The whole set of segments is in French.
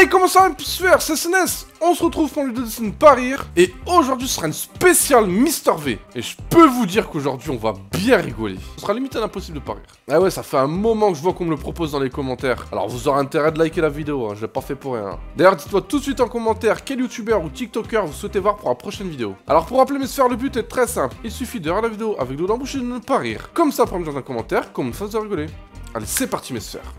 Hey, comment ça, mes petits sueurs, c'est SNS. On se retrouve pour une vidéo de scène pas rire. Et aujourd'hui, ce sera une spéciale Mister V. Et je peux vous dire qu'aujourd'hui, on va bien rigoler. Ce sera limite à l'impossible de pas rire. Ah ouais, ça fait un moment que je vois qu'on me le propose dans les commentaires. Alors, vous aurez intérêt de liker la vidéo, hein. Je l'ai pas fait pour rien. D'ailleurs, dites-moi tout de suite en commentaire quel youtubeur ou tiktoker vous souhaitez voir pour la prochaine vidéo. Alors, pour rappeler mes sphères, le but est très simple. Il suffit de regarder la vidéo avec l'eau dans la bouche et de ne pas rire. Comme ça, pour me dire dans un commentaire qu'on me fasse de rigoler. Allez, c'est parti, mes sphères.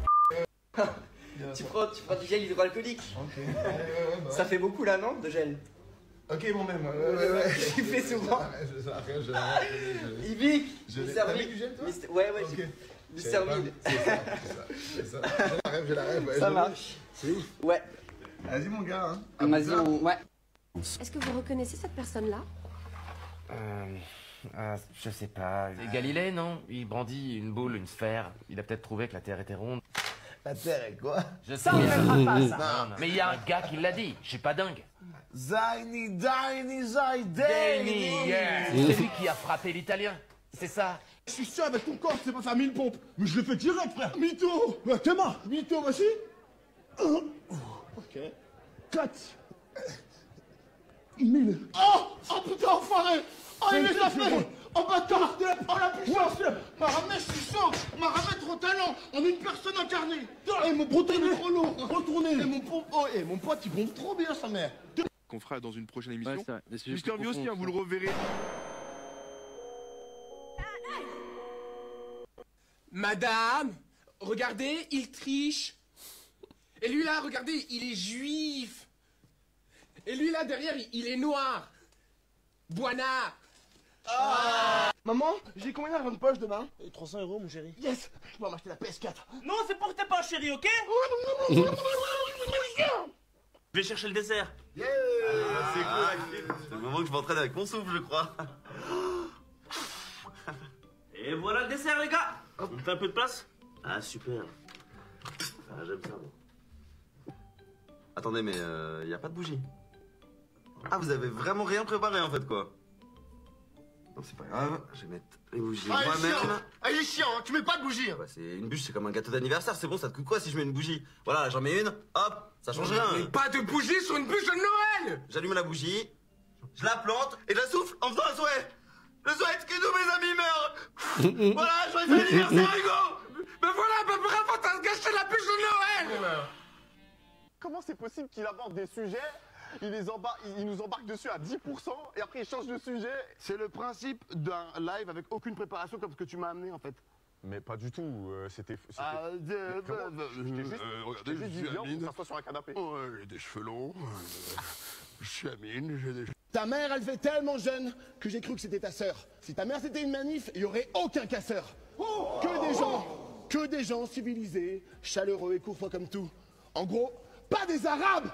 Tu prends du gel hydroalcoolique. Okay. Bah. Ça fait beaucoup là, non, de gel? Ok, bon, même. Ouais. Il fait souvent. Il bique. T'as mis du gel, toi? Ouais, okay. Mister V. C'est ça. J'ai la rêve. Ouais, ça marche. C'est ouf. Ouais. Vas-y, mon gars. Hein. Vas-y, ouais. Est-ce que vous reconnaissez cette personne-là? Je sais pas. C'est Galilée, non? Il brandit une boule, une sphère. Il a peut-être trouvé que la Terre était ronde. La Terre est quoi? Ça on ne pas ça. Non. Mais il y a un gars qui l'a dit, je suis pas dingue. Zaini, Daini, Zaideni. C'est lui qui a frappé l'italien, c'est ça. Je suis sûr avec ton corps, c'est pas ça, 1000 pompes. Mais je le fais direct, frère. Mytho. Bah t'es mort. Mytho, vas-y. Ok. 4. 1000. Oh putain, enfoiré. Oh, il les a fait. Oh bâtard! Oh la puissance! Maramé, je suis chaud! Maramé, trop talent! On est une personne incarnée! Et mon pote, il est trop lourd! Retournez! Et mon pote, il bombe trop bien sa mère! Qu'on fera dans une prochaine émission. Mister V aussi, vous le reverrez. Madame, regardez, il triche! Et lui là, regardez, il est juif! Et lui là, derrière, il est noir! Buana! Ah. Maman, j'ai combien d'argent de poche demain? 300 €, mon chéri. Yes, je vais m'acheter la PS4. Non, c'est pour tes poches, chéri, ok? Je vais chercher le dessert. Yeah. C'est cool, c'est le moment que je m'entraîne avec mon souffle, je crois. Et voilà le dessert, les gars. On fait un peu de place? Ah, super. Ah, j'aime ça, moi. Attendez, mais y a pas de bougie. Ah, vous avez vraiment rien préparé, en fait, quoi. C'est pas grave, je vais mettre les bougies moi-même. Ah, il est chiant, tu mets pas de bougie. Bah, c'est une bûche, c'est comme un gâteau d'anniversaire, c'est bon, ça te coûte quoi si je mets une bougie? Voilà, j'en mets une, hop, ça change rien. Mais pas de bougie sur une bûche de Noël. J'allume la bougie, je la plante et je la souffle en faisant un souhait. Le souhait que tous mes amis meurent. Voilà, joyeux anniversaire, Hugo. Mais voilà, bah bravo, t'as gâché la bûche de Noël. Comment c'est possible qu'il aborde des sujets? Il nous embarque dessus à 10% et après il change de sujet. C'est le principe d'un live avec aucune préparation comme ce que tu m'as amené en fait. Mais pas du tout, c'était... Regardez, je suis Amine. On s'assoit sur un canapé. Oh, j'ai des cheveux longs, je suis Amine, j'ai des cheveux... Ta mère, elle fait tellement jeune que j'ai cru que c'était ta sœur. Si ta mère c'était une manif, il n'y aurait aucun casseur. Oh, que des gens civilisés, chaleureux et courtois comme tout. En gros, pas des Arabes.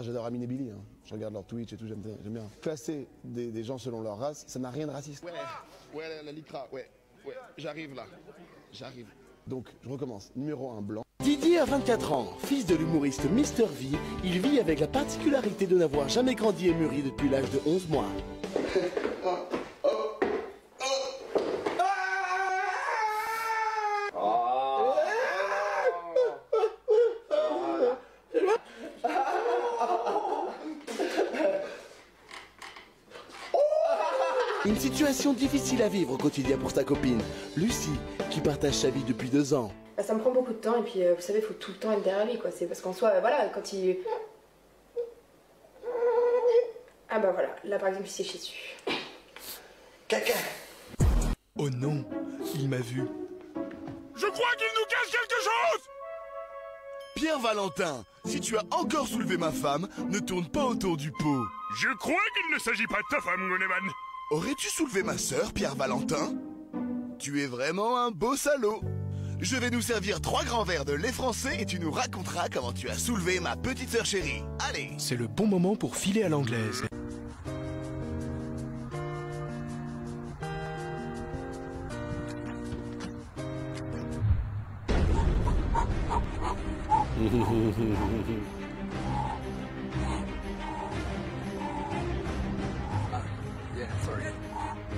J'adore Amine et Billy, hein. Je regarde leur Twitch et tout, j'aime bien. Classer des gens selon leur race, ça n'a rien de raciste. Ouais, la licra, ouais, j'arrive. Donc, je recommence. Numéro 1, blanc. Didier a 24 ans, fils de l'humoriste Mister V, il vit avec la particularité de n'avoir jamais grandi et mûri depuis l'âge de 11 mois. Une situation difficile à vivre au quotidien pour sa copine, Lucie, qui partage sa vie depuis 2 ans. Ça me prend beaucoup de temps et puis vous savez, il faut tout le temps être derrière lui, quoi. C'est parce qu'en soi, voilà, quand il... Ah bah voilà, là par exemple il s'est chié dessus. Caca. Oh non, il m'a vu. Je crois qu'il nous cache quelque chose. Pierre Valentin, si tu as encore soulevé ma femme, ne tourne pas autour du pot. Je crois qu'il ne s'agit pas de ta femme, Goneman. Aurais-tu soulevé ma sœur, Pierre Valentin? Tu es vraiment un beau salaud. Je vais nous servir 3 grands verres de lait français et tu nous raconteras comment tu as soulevé ma petite sœur chérie. Allez. C'est le bon moment pour filer à l'anglaise. Je touche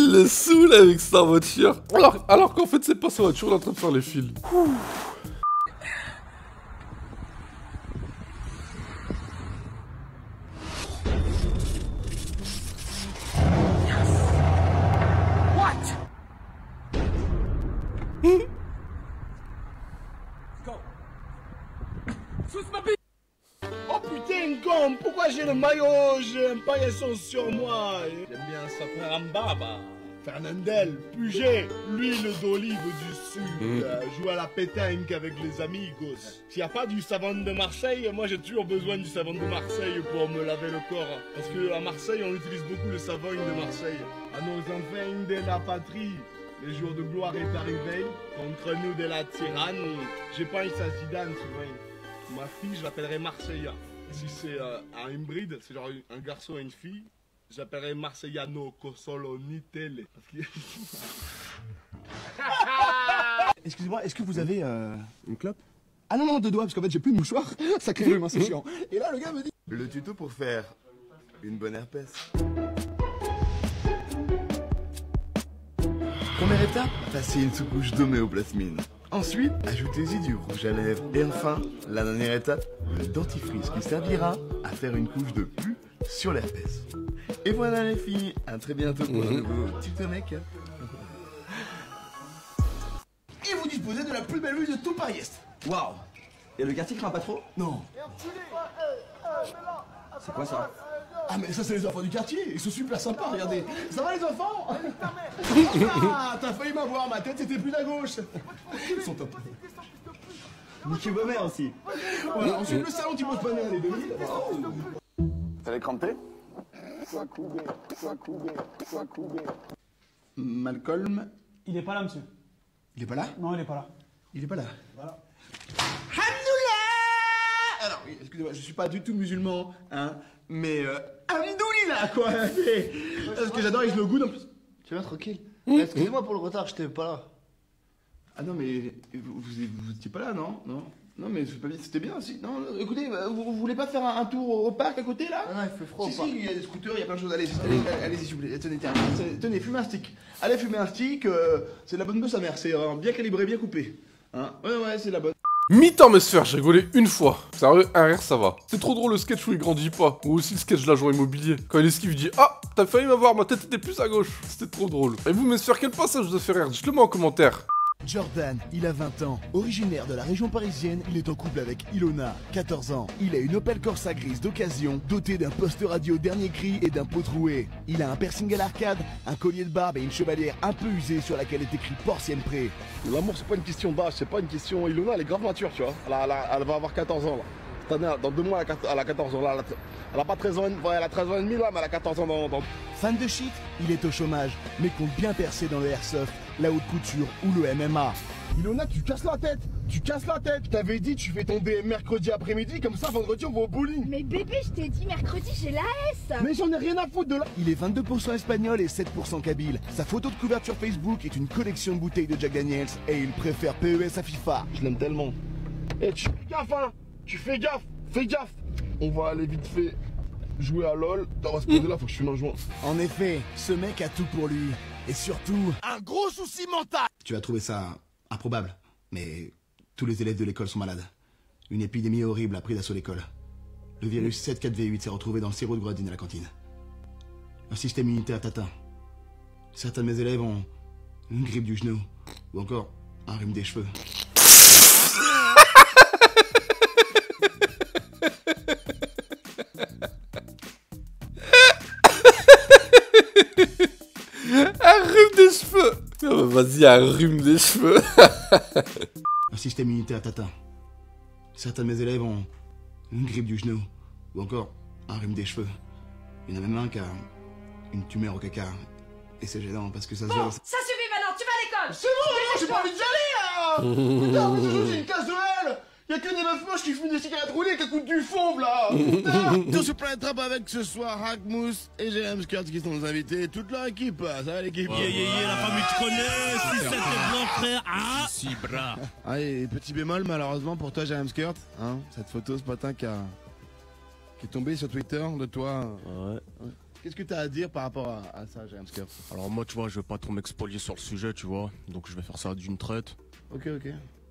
Le saoul avec sa voiture. Alors qu'en fait c'est pas sa voiture, il est en train de faire les fils. Ouh. Pourquoi j'ai le maillot, j'ai un paillasson sur moi. J'aime bien ça faire un baba. Fernandel, Puget, l'huile d'olive du sud, joue à la pétanque avec les amigos. S'il n'y a pas du savon de Marseille, moi j'ai toujours besoin du savon de Marseille pour me laver le corps. Parce qu'à Marseille, on utilise beaucoup le savon de Marseille. À nos enfants de la patrie, le jour de gloire est arrivé, contre nous de la tyrannie. Je pense à Zidane souvent. Ma fille, je l'appellerai Marseilla. Si c'est un hybride, c'est genre un garçon et une fille, j'appellerai Marseillano Cosolo Nitele. Excusez-moi, est-ce que vous avez une clope? Ah non, deux doigts, parce qu'en fait j'ai plus de mouchoir. Sacré humain, c'est chiant. Et là le gars me dit... Le tuto pour faire une bonne herpès. Première étape, passer une sous-couche d'homéoplasmine. Ensuite, ajoutez-y du rouge à lèvres. Et enfin, la dernière étape, le dentifrice qui servira à faire une couche de pus sur l'herpès. Et voilà les filles, à très bientôt pour un nouveau tuto make-up. Et vous disposez de la plus belle vue de tout Paris-Est. Waouh! Et le quartier craint pas trop? Non. C'est quoi ça? Ah mais ça c'est les enfants du quartier, ils sont super sympas, regardez. Ça va les enfants? Ah, t'as failli m'avoir, ma tête était plus à gauche. Ils sont top. Niquez ma mère aussi. Voilà, ensuite le salon du mot de les 2000. T'as les crampés? Sois coupé. Malcolm. Il est pas là, monsieur. Il est pas là? Non, il est pas là. Voilà. Alhamdoulilah! Alors, excusez-moi, je suis pas du tout musulman, hein. Mais Alhamdoulilah quoi. Parce que j'adore et je le goûte en plus. Tu vas tranquille. Excusez-moi pour le retard, j'étais pas là. Ah non mais vous étiez pas là non mais c'était bien aussi. Non écoutez, vous voulez pas faire un tour au parc à côté là? Non, il fait froid. Si il y a des scooters, il y a plein de choses. Allez-y s'il vous plaît. Tenez, fumez un stick. Allez fumer un stick, c'est de la bonne de sa mère, c'est bien calibré, bien coupé. Hein, ouais, c'est de la bonne. Mi-temps, mes sphères, j'ai rigolé une fois. Sérieux, un rire, ça va. C'est trop drôle le sketch où il grandit pas. Ou aussi le sketch de l'agent immobilier. Quand il esquive, il dit ah, t'as failli m'avoir, ma tête était plus à gauche. C'était trop drôle. Et vous, mes sphères, quel passage vous a fait rire? Dites-le moi en commentaire. Jordan, il a 20 ans. Originaire de la région parisienne, il est en couple avec Ilona, 14 ans. Il a une Opel Corsa grise d'occasion, dotée d'un poste radio dernier cri et d'un pot troué. Il a un piercing à l'arcade, un collier de barbe et une chevalière un peu usée sur laquelle est écrit Porcienne Pré. L'amour, c'est pas une question d'âge, c'est pas une question... Ilona, elle est grave mature, tu vois. Elle va avoir 14 ans, là. Cette année, dans 2 mois, elle a 14 ans. Là, elle a pas 13 ans, elle a 13 ans et demi, là, mais elle a 14 ans dans... Fan de shit, il est au chômage, mais compte bien percer dans le airsoft, la haute couture ou le MMA. Ilona, tu casses la tête. Je t'avais dit, tu fais ton DM mercredi après-midi, comme ça, vendredi, on va au bowling. Mais bébé, je t'ai dit, mercredi, j'ai la S. Mais j'en ai rien à foutre de là. Il est 22% espagnol et 7% kabyle. Sa photo de couverture Facebook est une collection de bouteilles de Jack Daniels et il préfère PES à FIFA. Je l'aime tellement. Et tu fais gaffe, hein. Tu fais gaffe. On va aller vite fait jouer à LOL. T'as respecté là, faut que je fume un joint. En effet, ce mec a tout pour lui. Et surtout, un gros souci mental. Tu vas trouver ça improbable, mais tous les élèves de l'école sont malades. Une épidémie horrible a pris d'assaut l'école. Le virus 74V8 s'est retrouvé dans le sirop de grenadine à la cantine. Un système immunitaire tatin. Certains de mes élèves ont une grippe du genou, ou encore un rhume des cheveux. Vas-y, un rhume des cheveux. Un système immunitaire tatin. Certains de mes élèves ont une grippe du genou, ou encore un rhume des cheveux. Il y en a même un qui a une tumeur au caca. Et c'est gênant parce que ça se voit. Ça suffit maintenant, tu vas à l'école. C'est bon, j'ai pas envie d'y aller là. Putain, c'est une case de L. Y'a que des meufs moches qui fument des cigarettes roulées qui coûtent du fauve là. Tout sur Planet Trap avec ce soir Hackmoose et JM Skirt qui sont nos invités. Toute leur équipe, ça va l'équipe. La famille te connaît, c'est blanc frère. Ah, si bras. Ah, et petit bémol malheureusement pour toi JM Skirt, hein, cette photo ce matin qui est tombée sur Twitter de toi. Ouais. Qu'est-ce que t'as à dire par rapport à ça, JM Skirt? Alors moi, tu vois, je veux pas trop m'expolier sur le sujet, tu vois, donc je vais faire ça d'une traite. Ok.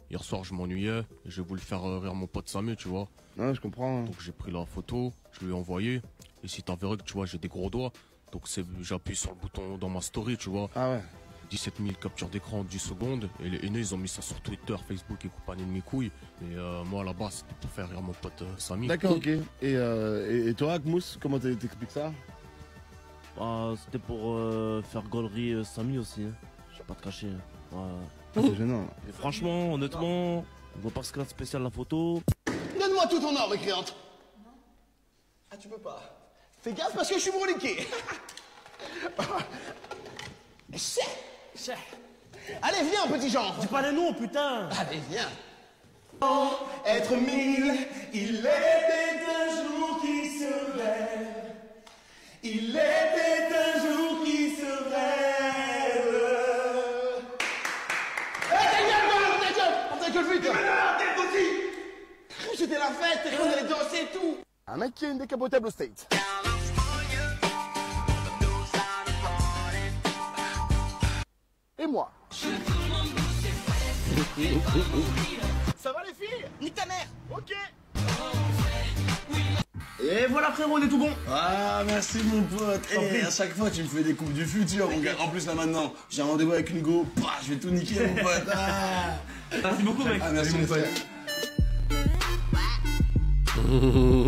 Hier soir, je m'ennuyais, j'ai voulu faire rire mon pote Samy, tu vois. Ouais, je comprends. Donc j'ai pris la photo, je lui ai envoyé. Et si t'en verrais que tu vois, j'ai des gros doigts. Donc j'appuie sur le bouton dans ma story, tu vois. Ah ouais. 17 000 captures d'écran en 10 secondes. Et les haineux, ils ont mis ça sur Twitter, Facebook et compagnie de mes couilles. Et moi, là-bas, c'était pour faire rire mon pote Samy. D'accord, ok. Et toi, Hackmoose, comment t'expliques ça? Bah, c'était pour faire gaulerie Samy aussi. Hein. Je vais pas te cacher. Ouais. Ah, c'est gênant. Et franchement, honnêtement, on voit pas ce qu'il y a de spécial la photo. Donne-moi tout ton or, mécréante. Ah, tu peux pas. Fais gaffe parce que je suis broliqué. Chef. Allez, viens, petit Jean. Dis pas le nom, putain. Allez, viens. Être mille, il était un jour qui se lève. Il était un jour qui se lève. C'était la fête, on allait danser et tout. Un mec qui a une décapotable au state. Et moi. Ça va les filles? Nique ta mère. Ok. Et voilà frérot, on est tout bon. Ah merci mon pote. Et à chaque fois tu me fais des coupes du futur mon gars. En plus là maintenant, j'ai un rendez-vous avec une go. Bah, je vais tout niquer mon pote. Merci beaucoup mec. Ah merci mon pote. Les mecs, tu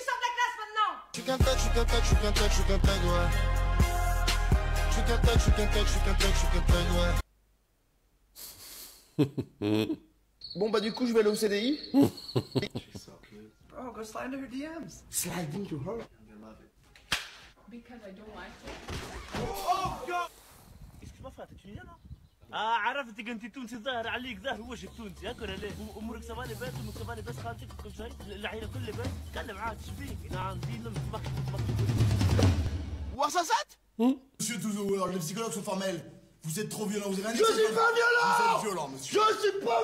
sors de la classe maintenant. Je suis qu'un tag, ouais. Bon bah du coup je vais aller au CDI. Bro, go slide to her DMs. Slide into her. I love it. Because I don't like it. Oh god. Excuse-moi frère, t'es tunisien non? عرفتك انت تونسي ظاهر عليك ظاهر وجهك تونسي هاك ولا لا؟ امورك سبا لاباس امورك سبا لاباس خالتك كل شيء العائله كل لاباس تكلم عاد شبيك نعم دينا وصصت؟ Monsieur Touzouer, les psychologues sont formels. Vous êtes trop violent, vous avez rien dit. Je suis pas violent! Vous êtes violent, monsieur. Je suis pas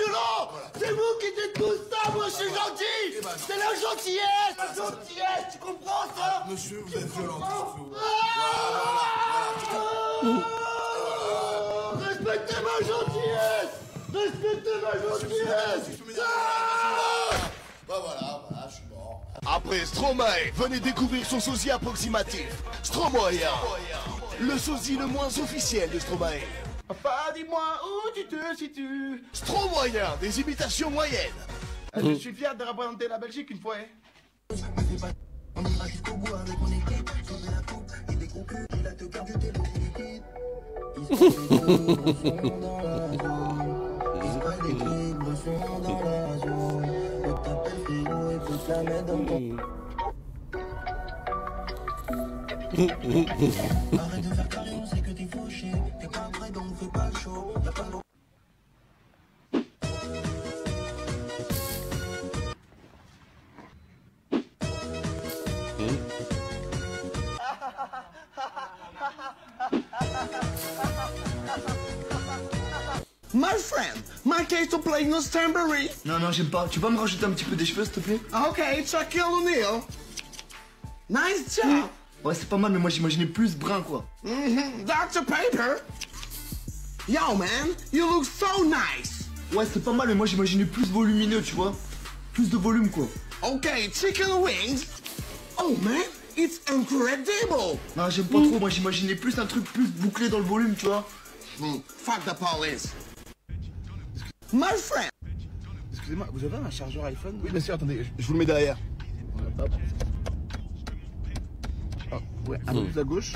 violent! Voilà. C'est vous qui dites tout ça, moi je suis gentil! Bah c'est la gentillesse! La gentillesse, tu comprends ça? Monsieur, vous êtes violent, voilà. Respectez ma gentillesse! Respectez ma gentillesse! Bah voilà, je suis mort. Après Stromae, venez découvrir son sosie approximatif. Stromae, le sosie le moins officiel de Stromae. Papa, dis-moi où tu te situes. Stromae, des imitations moyennes. Je suis fier de représenter la Belgique une fois. On ira jusqu'au bout avec mon équipe. Sauver la coupe, il est gros cul, il a te garde du télo. My friend, my case to play no strawberry. Non, j'aime pas. Tu peux me rajouter un petit peu des cheveux, s'il te plaît? Ok, Shaquille O'Neal. Nice job. Ouais, c'est pas mal, mais moi j'imaginais plus brun, quoi. Dr Paper. Yo, man, you look so nice. Ouais, c'est pas mal, mais moi j'imaginais plus volumineux, tu vois. Plus de volume, quoi. Ok, chicken wings. Oh, man, it's incredible. Non, j'aime pas trop. Moi j'imaginais plus un truc plus bouclé dans le volume, tu vois. Fuck the police. My friend. Excusez-moi, vous avez un chargeur iPhone? Oui, bien sûr, attendez, je vous le mets derrière. Hop. Oh, ouais, à la gauche.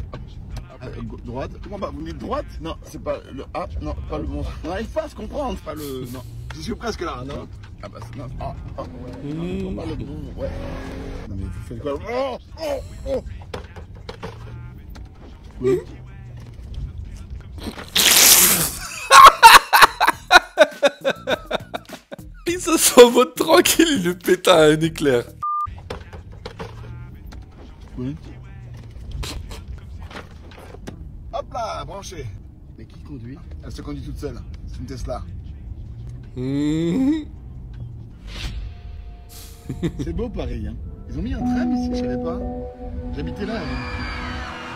Droite. Comment bah, vous me dites droite? Non, c'est pas le A, non, pas le bon. On n'arrive pas à se comprendre, pas le... Non. Jusque presque là, non. Ah bah c'est mince. Ah, ah ouais. Mmh. Non, ouais. Non mais vous faites quoi? Oh, oh, oh. Mmh. Il se sent en mode tranquille, il le péta à un éclair. Oui. Hop là, branché. Mais qui conduit? Elle se conduit toute seule. C'est une Tesla. Mmh. C'est beau Paris, hein. Ils ont mis un tram ici, je savais pas. J'habitais là.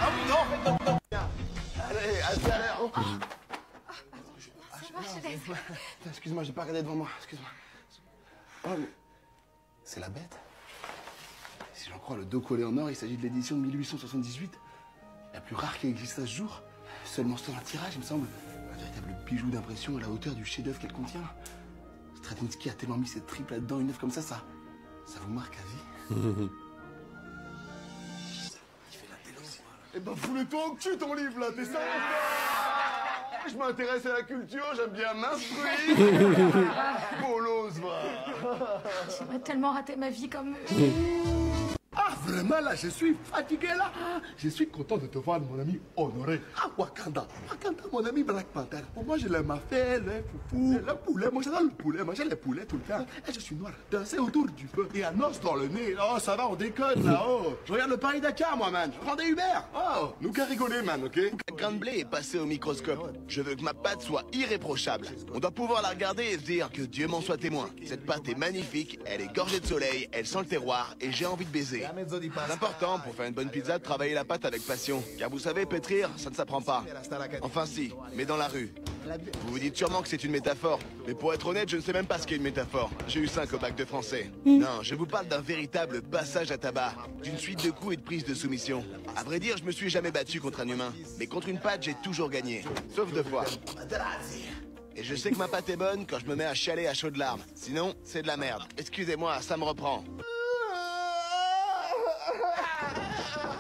Ah oui, non, en fait, non, non. Allez, à tout à l'heure. Excuse-moi, j'ai pas regardé devant moi. Excuse-moi. Oh, mais... c'est la bête. Si j'en crois le dos collé en or, il s'agit de l'édition de 1878. La plus rare qui existe à ce jour. Seulement sur un tirage, il me semble. Un véritable bijou d'impression à la hauteur du chef-d'œuvre qu'elle contient. Stratinsky a tellement mis ses tripes là-dedans, une œuvre comme ça, ça vous marque à vie. Il fait la déloge. Eh ben, fous-le-toi au cul ton livre là, t'es sérieux? Je m'intéresse à la culture, j'aime bien m'instruire. Bolos, va. J'aimerais tellement rater ma vie comme... Ah, vraiment, là, je suis fatigué, là. Je suis content de te voir, mon ami Honoré. Ah, Wakanda. Wakanda, mon ami Black Panther. Pour moi, je l'aime à faire, le foufou, le poulet. Moi, j'adore le poulet. Manger les poulets tout le temps. Et je suis noir. Danser autour du feu. Et un os dans le nez. Oh, ça va, on déconne, là, oh. Je regarde le Paris-Dakar, moi, man. Je prends des Uber. Oh, nous qu'à rigoler, man, ok? La grande blé est passée au microscope. Je veux que ma pâte soit irréprochable. On doit pouvoir la regarder et se dire que Dieu m'en soit témoin. Cette pâte est magnifique, elle est gorgée de soleil, elle sent le terroir et j'ai envie de baiser. C'est important pour faire une bonne pizza de travailler la pâte avec passion. Car vous savez, pétrir, ça ne s'apprend pas. Enfin si, mais dans la rue. Vous vous dites sûrement que c'est une métaphore. Mais pour être honnête, je ne sais même pas ce qu'est une métaphore. J'ai eu 5 au bac de français. Non, je vous parle d'un véritable passage à tabac. D'une suite de coups et de prises de soumission. À vrai dire, je me suis jamais battu contre un humain. Mais contre une pâte, j'ai toujours gagné. Sauf 2 fois. Et je sais que ma pâte est bonne quand je me mets à chialer à chaudes larmes. Sinon, c'est de la merde. Excusez-moi, ça me reprend.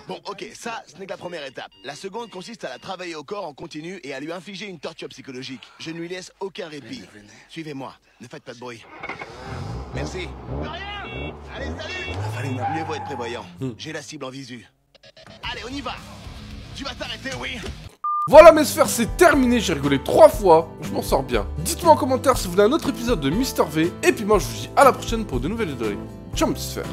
Bon, ok, ça, ce n'est que la première étape. La seconde consiste à la travailler au corps en continu et à lui infliger une torture psychologique. Je ne lui laisse aucun répit. Suivez-moi, ne faites pas de bruit. Merci. De rien. Allez, salut. Mieux vaut être prévoyant. J'ai la cible en visu. Allez, on y va. Tu vas t'arrêter, oui. Voilà mes sphères, c'est terminé, j'ai rigolé 3 fois, je m'en sors bien. Dites-moi en commentaire si vous voulez un autre épisode de Mister V. Et puis moi, je vous dis à la prochaine pour de nouvelles vidéos. Ciao mes sphères.